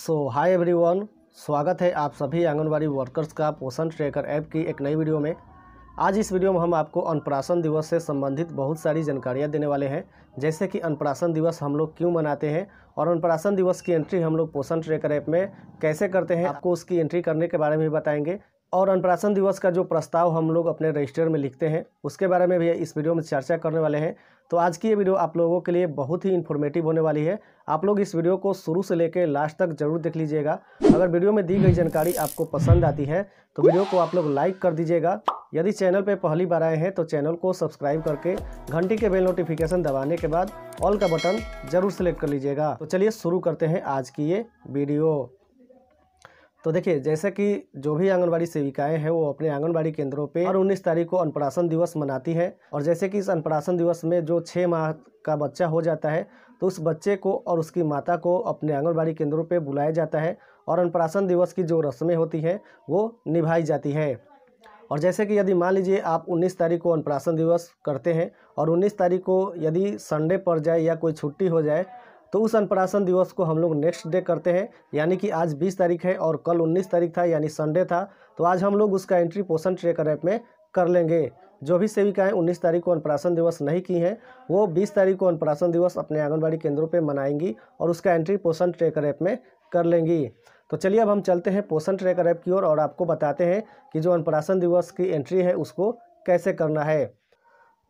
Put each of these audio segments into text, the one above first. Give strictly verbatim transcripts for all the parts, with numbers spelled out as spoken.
सो hi everyone, स्वागत है आप सभी आंगनबाड़ी वर्कर्स का पोषण ट्रैकर ऐप की एक नई वीडियो में। आज इस वीडियो में हम आपको अन्नप्राशन दिवस से संबंधित बहुत सारी जानकारियाँ देने वाले हैं, जैसे कि अन्नप्राशन दिवस हम लोग क्यों मनाते हैं और अन्नप्राशन दिवस की एंट्री हम लोग पोषण ट्रैकर ऐप में कैसे करते हैं, आपको उसकी एंट्री करने के बारे में भी बताएँगे। और अन्नप्राशन दिवस का जो प्रस्ताव हम लोग अपने रजिस्टर में लिखते हैं उसके बारे में भी इस वीडियो में चर्चा करने वाले हैं। तो आज की ये वीडियो आप लोगों के लिए बहुत ही इन्फॉर्मेटिव होने वाली है। आप लोग इस वीडियो को शुरू से लेकर लास्ट तक जरूर देख लीजिएगा। अगर वीडियो में दी गई जानकारी आपको पसंद आती है तो वीडियो को आप लोग लाइक कर दीजिएगा। यदि चैनल पर पहली बार आए हैं तो चैनल को सब्सक्राइब करके घंटी के बेल नोटिफिकेशन दबाने के बाद ऑल का बटन जरूर सेलेक्ट कर लीजिएगा। तो चलिए शुरू करते हैं आज की ये वीडियो। तो देखिए, जैसे कि जो भी आंगनबाड़ी सेविकाएं हैं वो अपने आंगनबाड़ी केंद्रों पे और उन्नीस तारीख को अन्नप्राशन दिवस मनाती हैं। और जैसे कि इस अन्नप्राशन दिवस में जो छः माह का बच्चा हो जाता है तो उस बच्चे को और उसकी माता को अपने आंगनबाड़ी केंद्रों पे बुलाया जाता है और अन्नप्राशन दिवस की जो रस्में होती हैं वो निभाई जाती है। और जैसे कि यदि मान लीजिए आप उन्नीस तारीख को अन्नप्राशन दिवस करते हैं और उन्नीस तारीख को यदि संडे पड़ जाए या कोई छुट्टी हो जाए तो उस अन्नप्राशन दिवस को हम लोग नेक्स्ट डे करते हैं, यानी कि आज बीस तारीख है और कल उन्नीस तारीख था यानी संडे था, तो आज हम लोग उसका एंट्री पोषण ट्रैकर ऐप में कर लेंगे। जो भी सेविकाएं उन्नीस तारीख को अन्नप्राशन दिवस नहीं की हैं वो बीस तारीख को अन्नप्राशन दिवस अपने आंगनबाड़ी केंद्रों पे मनाएंगी और उसका एंट्री पोषण ट्रैकर ऐप में कर लेंगी। तो चलिए अब हम चलते हैं पोषण ट्रैकर ऐप की ओर और, और आपको बताते हैं कि जो अन्नप्राशन दिवस की एंट्री है उसको कैसे करना है।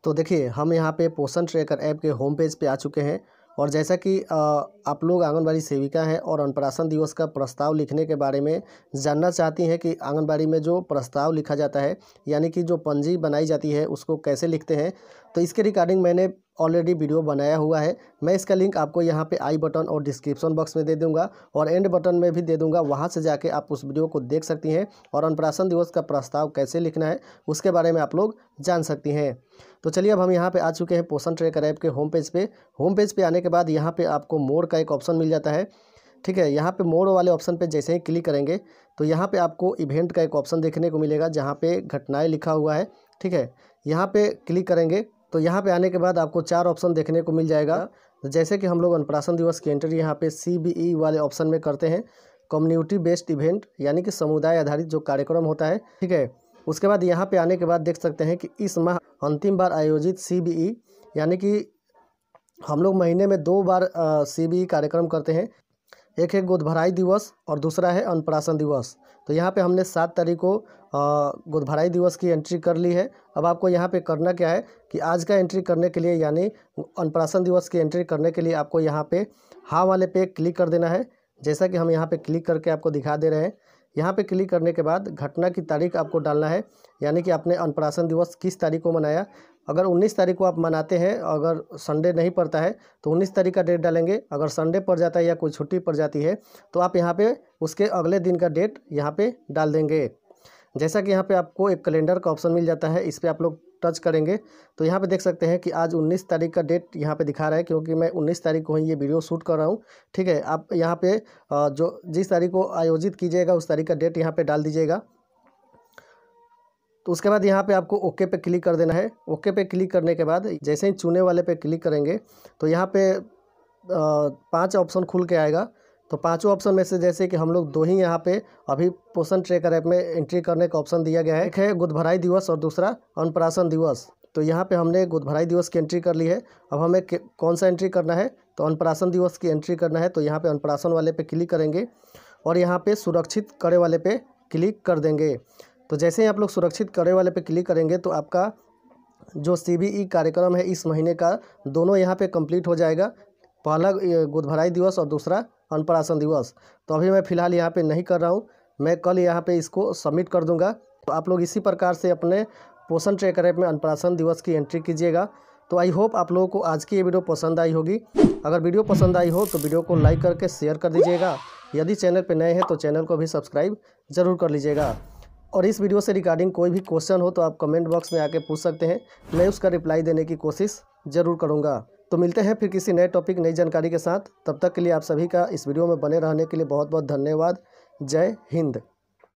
तो देखिए, हम यहाँ पर पोषण ट्रैकर ऐप के होम पेज पर आ चुके हैं और जैसा कि आप लोग आंगनबाड़ी सेविका हैं और अन्नप्राशन दिवस का प्रस्ताव लिखने के बारे में जानना चाहती हैं कि आंगनबाड़ी में जो प्रस्ताव लिखा जाता है यानी कि जो पंजी बनाई जाती है उसको कैसे लिखते हैं, तो इसके रिगार्डिंग मैंने ऑलरेडी वीडियो बनाया हुआ है। मैं इसका लिंक आपको यहाँ पे आई बटन और डिस्क्रिप्शन बॉक्स में दे दूँगा और एंड बटन में भी दे दूँगा, वहाँ से जाके आप उस वीडियो को देख सकती हैं और अन्नप्राशन दिवस का प्रस्ताव कैसे लिखना है उसके बारे में आप लोग जान सकती हैं। तो चलिए अब हम यहाँ पे आ चुके हैं पोषण ट्रैकर ऐप के होम पेज पे। होम पेज पे आने के बाद यहाँ पे आपको मोर का एक ऑप्शन मिल जाता है, ठीक है। यहाँ पे मोर वाले ऑप्शन पे जैसे ही क्लिक करेंगे तो यहाँ पे आपको इवेंट का एक ऑप्शन देखने को मिलेगा जहाँ पे घटनाएँ लिखा हुआ है, ठीक है। यहाँ पे क्लिक करेंगे तो यहाँ पे आने के बाद आपको चार ऑप्शन देखने को मिल जाएगा। जैसे कि हम लोग अन्नप्राशन दिवस की एंट्री यहाँ पे सी बी ई वाले ऑप्शन में करते हैं, कम्युनिटी बेस्ड इवेंट यानी कि समुदाय आधारित जो कार्यक्रम होता है, ठीक है। उसके बाद यहाँ पे आने के बाद देख सकते हैं कि इस माह अंतिम बार आयोजित सी बी ई यानी कि हम लोग महीने में दो बार सी बी ई कार्यक्रम करते हैं, एक है गोद भराई दिवस और दूसरा है अन्नप्राशन दिवस। तो यहाँ पे हमने सात तारीख को गोद भराई दिवस की एंट्री कर ली है। अब आपको यहाँ पे करना क्या है कि आज का एंट्री करने के लिए यानी अन्नप्राशन दिवस की एंट्री करने के लिए आपको यहाँ पे हाँ वाले पे क्लिक कर देना है, जैसा कि हम यहाँ पे क्लिक करके आपको दिखा दे रहे हैं। यहाँ पे क्लिक करने के बाद घटना की तारीख आपको डालना है, यानी कि आपने अन्नप्राशन दिवस किस तारीख को मनाया। अगर उन्नीस तारीख को आप मनाते हैं, अगर संडे नहीं पड़ता है तो उन्नीस तारीख का डेट डालेंगे। अगर संडे पड़ जाता है या कोई छुट्टी पड़ जाती है तो आप यहाँ पे उसके अगले दिन का डेट यहाँ पे डाल देंगे। जैसा कि यहाँ पे आपको एक कैलेंडर का ऑप्शन मिल जाता है, इस पर आप लोग टच करेंगे तो यहाँ पे देख सकते हैं कि आज उन्नीस तारीख का डेट यहाँ पे दिखा रहा है, क्योंकि मैं उन्नीस तारीख को ही ये वीडियो शूट कर रहा हूँ, ठीक है। आप यहाँ पे जो जिस तारीख को आयोजित कीजिएगा उस तारीख का डेट यहाँ पे डाल दीजिएगा। तो उसके बाद यहाँ पे आपको ओके पे क्लिक कर देना है। ओके पे क्लिक करने के बाद जैसे ही चुने वाले पे क्लिक करेंगे तो यहाँ पे पाँच ऑप्शन खुल के आएगा। तो पांचों ऑप्शन में से जैसे कि हम लोग दो ही यहाँ पे अभी पोषण ट्रैकर ऐप में एंट्री करने का ऑप्शन दिया गया है, एक है गोद भराई दिवस और दूसरा अन्नप्राशन दिवस। तो यहाँ पे हमने गोद भराई दिवस की एंट्री कर ली है। अब हमें कौन सा एंट्री करना है, तो अन्नप्राशन दिवस की एंट्री करना है। तो यहाँ पे अन्नप्राशन वाले पे क्लिक करेंगे और यहाँ पर सुरक्षित करे वाले पे क्लिक कर देंगे। तो जैसे ही आप लोग सुरक्षित करे वाले पे क्लिक करेंगे तो आपका जो सी बी ई कार्यक्रम है इस महीने का, दोनों यहाँ पर कम्प्लीट हो जाएगा, पहला गोद भराई दिवस और दूसरा अन्नप्राशन दिवस। तो अभी मैं फ़िलहाल यहाँ पे नहीं कर रहा हूँ, मैं कल यहाँ पे इसको सबमिट कर दूँगा। तो आप लोग इसी प्रकार से अपने पोषण ट्रैकर ऐप में अन्नप्राशन दिवस की एंट्री कीजिएगा। तो आई होप आप लोगों को आज की ये वीडियो पसंद आई होगी। अगर वीडियो पसंद आई हो तो वीडियो को लाइक करके शेयर कर दीजिएगा। यदि चैनल पर नए हैं तो चैनल को भी सब्सक्राइब ज़रूर कर लीजिएगा। और इस वीडियो से रिगार्डिंग कोई भी क्वेश्चन हो तो आप कमेंट बॉक्स में आके पूछ सकते हैं, मैं उसका रिप्लाई देने की कोशिश ज़रूर करूँगा। तो मिलते हैं फिर किसी नए टॉपिक नई जानकारी के साथ। तब तक के लिए आप सभी का इस वीडियो में बने रहने के लिए बहुत बहुत धन्यवाद। जय हिंद।